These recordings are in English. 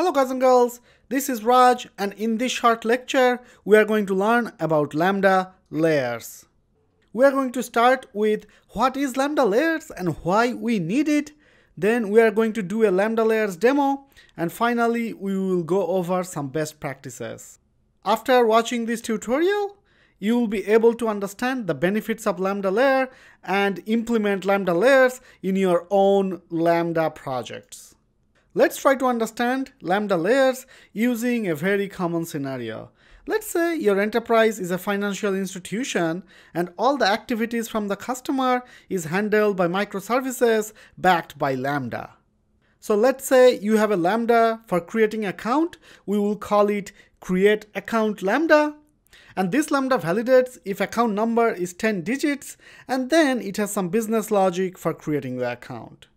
Hello guys and girls, this is Raj, and in this short lecture we are going to learn about Lambda layers. We are going to start with what is Lambda layers and why we need it. Then we are going to do a Lambda layers demo, and finally we will go over some best practices. After watching this tutorial, you will be able to understand the benefits of Lambda layer and implement Lambda layers in your own Lambda projects. Let's try to understand Lambda layers using a very common scenario. Let's say your enterprise is a financial institution and all the activities from the customer is handled by microservices backed by Lambda. So let's say you have a Lambda for creating account. We will call it create account Lambda. And this Lambda validates if account number is 10 digits, and then it has some business logic for creating the account.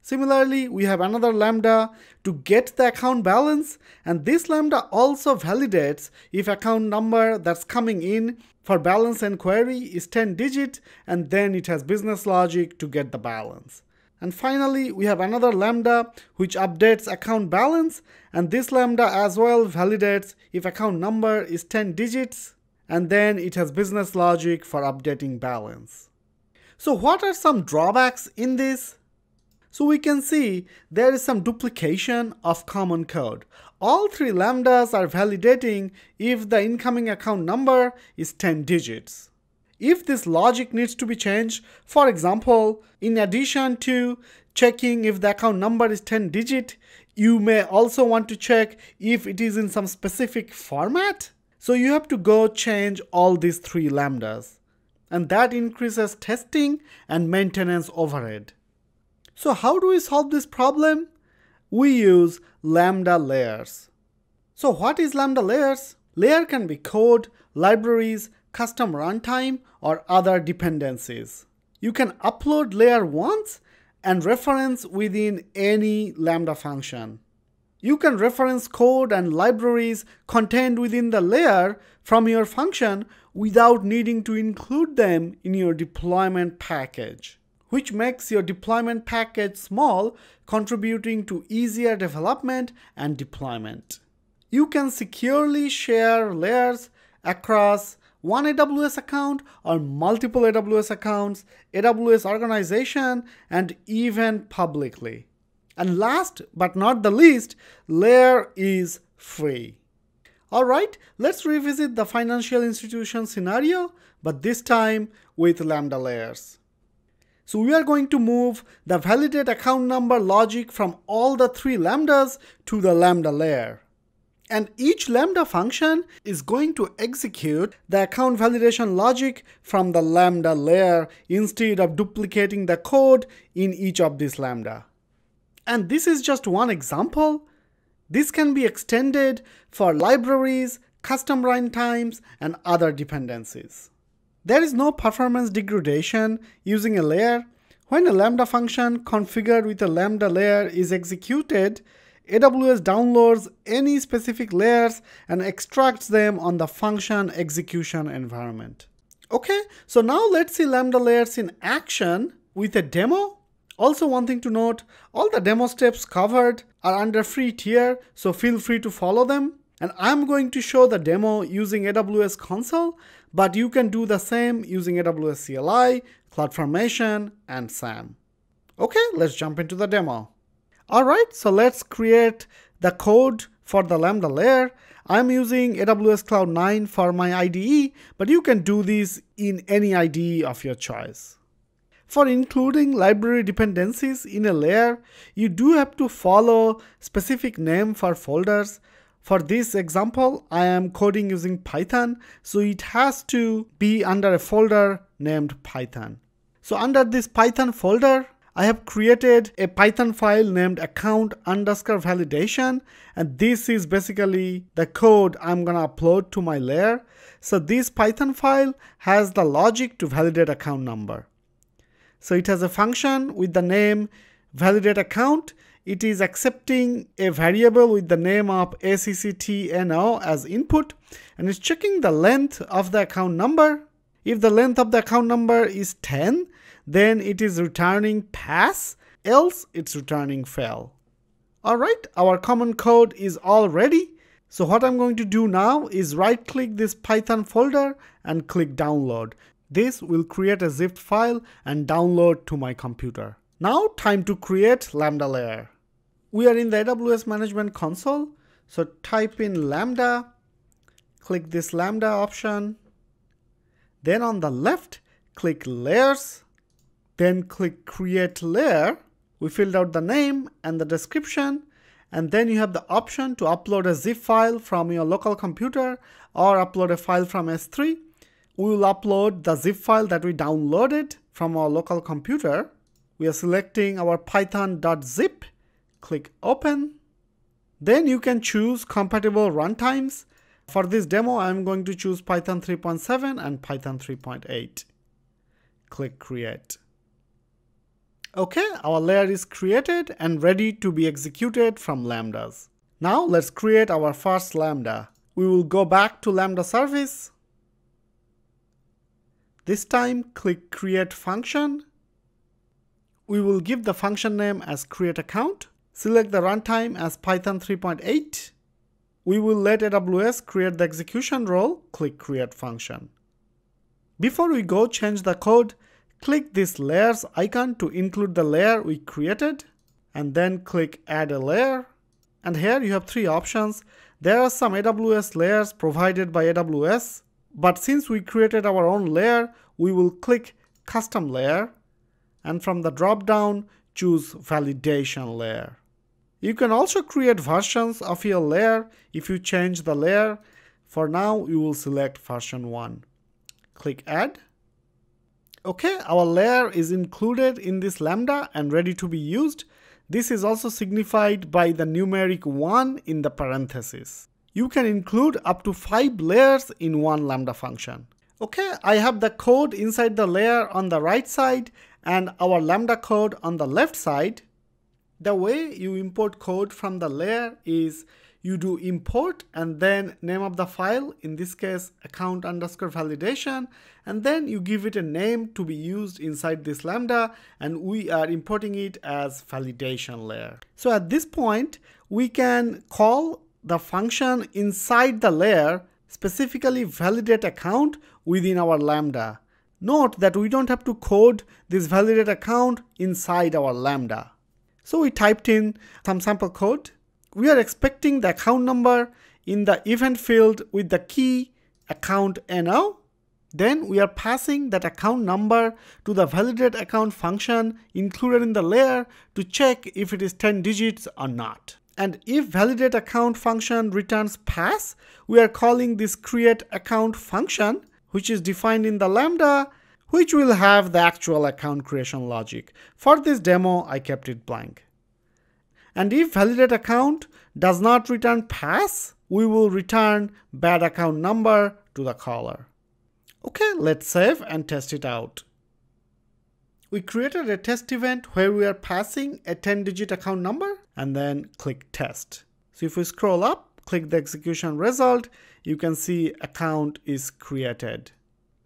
Similarly, we have another Lambda to get the account balance, and this Lambda also validates if account number that's coming in for balance inquiry is 10 digit, and then it has business logic to get the balance. And finally, we have another Lambda which updates account balance, and this Lambda as well validates if account number is 10 digits, and then it has business logic for updating balance. So what are some drawbacks in this? So we can see there is some duplication of common code. All three Lambdas are validating if the incoming account number is 10 digits. If this logic needs to be changed, for example, in addition to checking if the account number is 10 digit, you may also want to check if it is in some specific format. So you have to go change all these three Lambdas, and that increases testing and maintenance overhead. So how do we solve this problem? We use Lambda layers. So what is Lambda layers? Layer can be code, libraries, custom runtime, or other dependencies. You can upload layer once and reference within any Lambda function. You can reference code and libraries contained within the layer from your function without needing to include them in your deployment package, which makes your deployment package small, contributing to easier development and deployment. You can securely share layers across one AWS account or multiple AWS accounts, AWS organization, and even publicly. And last but not the least, layer is free. All right, let's revisit the financial institution scenario, but this time with Lambda layers. So we are going to move the validate account number logic from all the three Lambdas to the Lambda layer. And each Lambda function is going to execute the account validation logic from the Lambda layer instead of duplicating the code in each of these Lambda. And this is just one example. This can be extended for libraries, custom runtimes, and other dependencies. There is no performance degradation using a layer. When a Lambda function configured with a Lambda layer is executed, AWS downloads any specific layers and extracts them on the function execution environment. Okay, so now let's see Lambda layers in action with a demo. Also, one thing to note, all the demo steps covered are under free tier, so feel free to follow them. And I'm going to show the demo using AWS console, but you can do the same using AWS CLI, CloudFormation, and SAM. Okay, let's jump into the demo. All right, so let's create the code for the Lambda layer. I'm using AWS Cloud9 for my IDE, but you can do this in any IDE of your choice. For including library dependencies in a layer, you do have to follow specific name for folders. For this example, I am coding using Python, so it has to be under a folder named Python. So under this Python folder, I have created a Python file named account_validation, and this is basically the code I'm gonna upload to my layer. So this Python file has the logic to validate account number. So it has a function with the name validateAccount. It is accepting a variable with the name of ACCTNO as input, and it's checking the length of the account number. If the length of the account number is 10, then it is returning pass, else it's returning fail. All right, our common code is all ready. So what I'm going to do now is right click this Python folder and click download. This will create a zipped file and download to my computer. Now time to create Lambda layer. We are in the AWS Management Console. So type in Lambda, click this Lambda option. Then on the left, click Layers, then click Create Layer. We filled out the name and the description, and then you have the option to upload a zip file from your local computer or upload a file from S3. We will upload the zip file that we downloaded from our local computer. We are selecting our python.zip, click Open. Then you can choose compatible runtimes. For this demo, I'm going to choose Python 3.7 and Python 3.8. Click Create. Okay, our layer is created and ready to be executed from Lambdas. Now let's create our first Lambda. We will go back to Lambda service. This time, click Create Function. We will give the function name as Create Account. Select the runtime as Python 3.8. We will let AWS create the execution role, click Create Function. Before we go change the code, click this Layers icon to include the layer we created, and then click Add a Layer. And here you have three options. There are some AWS layers provided by AWS, but since we created our own layer, we will click Custom Layer, and from the drop-down, choose Validation Layer. You can also create versions of your layer if you change the layer. For now, you will select version 1. Click Add. Okay, our layer is included in this Lambda and ready to be used. This is also signified by the numeric 1 in the parentheses. You can include up to 5 layers in one Lambda function. Okay, I have the code inside the layer on the right side and our Lambda code on the left side. The way you import code from the layer is you do import and then name of the file, in this case account_validation, and then you give it a name to be used inside this Lambda, and we are importing it as validation layer. So at this point, we can call the function inside the layer, specifically validate account within our Lambda. Note that we don't have to code this validate account inside our Lambda. So we typed in some sample code. We are expecting the account number in the event field with the key account NO. Then we are passing that account number to the validate account function included in the layer to check if it is 10 digits or not. And if validate account function returns pass, we are calling this create account function, which is defined in the Lambda, which will have the actual account creation logic. For this demo, I kept it blank. And if validate account does not return pass, we will return bad account number to the caller. Okay, let's save and test it out. We created a test event where we are passing a 10-digit account number and then click test. So if we scroll up, click the execution result, you can see account is created.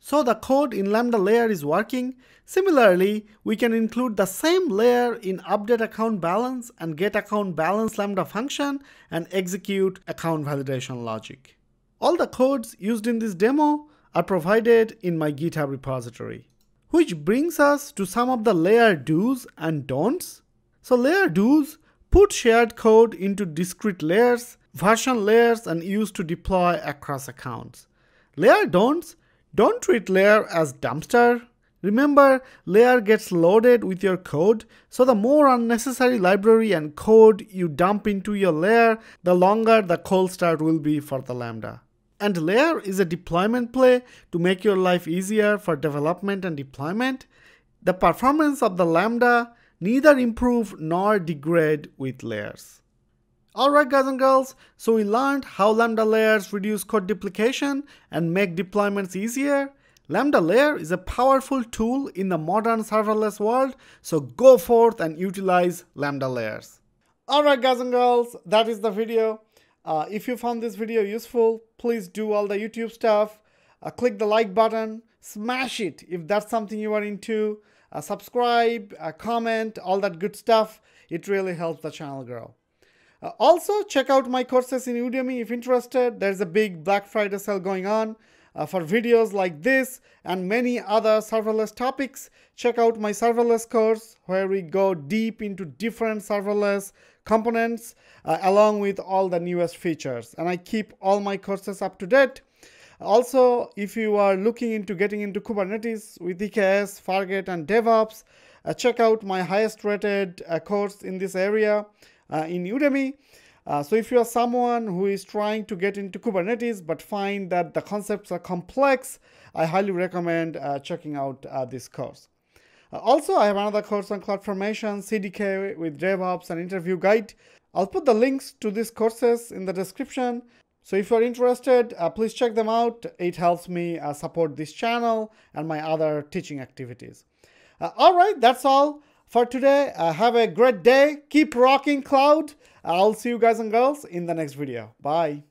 So the code in Lambda layer is working. Similarly, we can include the same layer in update account balance and get account balance Lambda function and execute account validation logic. All the codes used in this demo are provided in my GitHub repository, which brings us to some of the layer do's and don'ts. So layer do's: put shared code into discrete layers, version layers, and use to deploy across accounts. Layer don'ts: don't treat layer as dumpster. Remember, layer gets loaded with your code, so the more unnecessary library and code you dump into your layer, the longer the cold start will be for the Lambda. And layer is a deployment play to make your life easier for development and deployment. The performance of the Lambda neither improve nor degrade with layers. Alright guys and girls, so we learned how Lambda layers reduce code duplication and make deployments easier. Lambda layer is a powerful tool in the modern serverless world, so go forth and utilize Lambda layers. Alright guys and girls, that is the video. If you found this video useful, please do all the YouTube stuff. Click the like button, smash it if that's something you are into. Subscribe, comment, all that good stuff. It really helps the channel grow. Also, check out my courses in Udemy if interested. There's a big Black Friday sale going on. For videos like this and many other serverless topics, check out my serverless course where we go deep into different serverless components along with all the newest features. And I keep all my courses up to date. Also, if you are looking into getting into Kubernetes with EKS, Fargate and DevOps, check out my highest rated course in this area in Udemy. So if you are someone who is trying to get into Kubernetes but find that the concepts are complex, I highly recommend checking out this course. Also, I have another course on CloudFormation, CDK with DevOps and interview guide. I'll put the links to these courses in the description. So if you're interested, please check them out. It helps me support this channel and my other teaching activities. All right, that's all for today. Have a great day. Keep rocking cloud. I'll see you guys and girls in the next video. Bye.